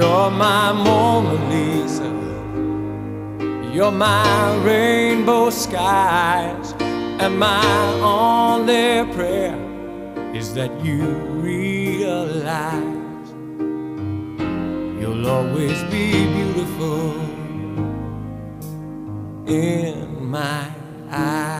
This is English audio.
You're my Mona Lisa, you're my rainbow skies, and my only prayer is that you realize you'll always be beautiful in my eyes.